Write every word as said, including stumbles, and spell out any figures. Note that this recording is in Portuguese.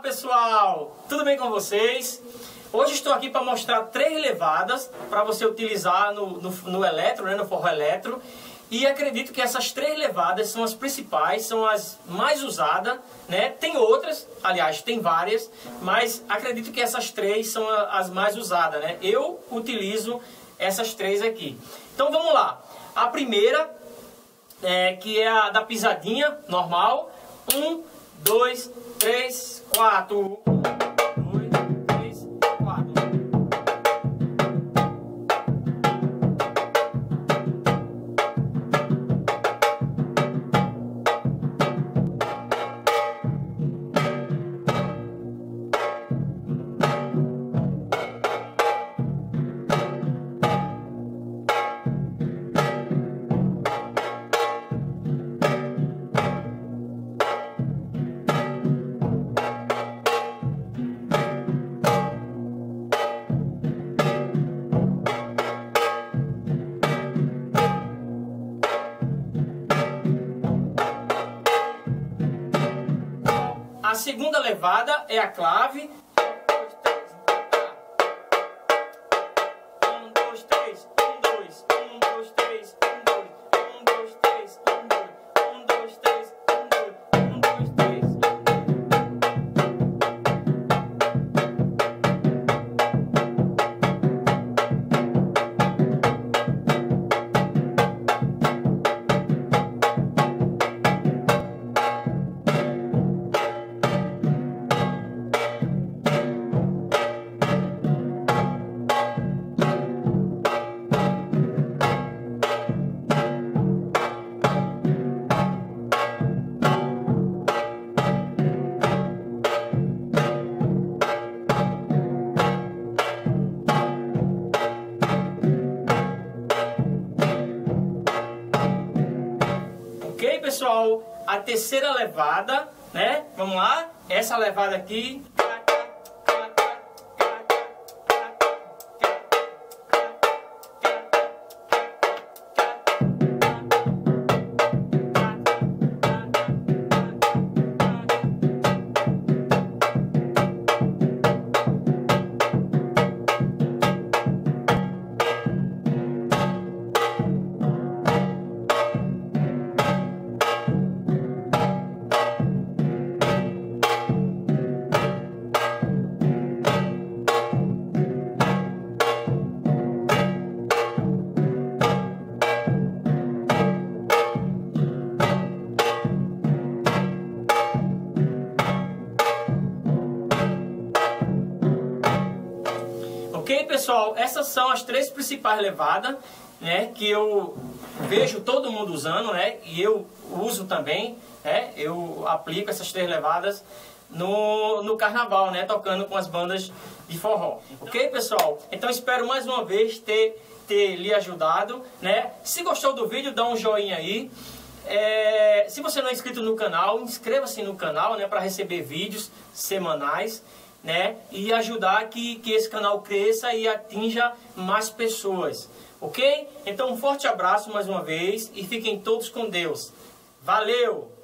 pessoal, tudo bem com vocês? Hoje estou aqui para mostrar três levadas para você utilizar no, no, no eletro, né, no forró eletro. E acredito que essas três levadas são as principais, são as mais usadas, né? Tem outras, aliás, tem várias, mas acredito que essas três são as mais usadas, né? Eu utilizo essas três aqui. Então vamos lá. A primeira, é, que é a da pisadinha normal. Um, dois, três, quatro. A segunda levada é a clave. Um, dois, três, um, dois, um, dois, três, um, dois, um, dois, três, um, dois, um, dois, três, um, dois, um, dois, três, pessoal. A terceira levada, né? Vamos lá, essa levada aqui. Ok, pessoal, essas são as três principais levadas, né, que eu vejo todo mundo usando, né, e eu uso também, né, eu aplico essas três levadas no, no carnaval, né, tocando com as bandas de forró. Ok, pessoal? Então espero mais uma vez ter, ter lhe ajudado, né. Se gostou do vídeo, dá um joinha aí. É, se você não é inscrito no canal, inscreva-se no canal, né, para receber vídeos semanais, né, e ajudar que, que esse canal cresça e atinja mais pessoas, ok? Então um forte abraço mais uma vez e fiquem todos com Deus. Valeu!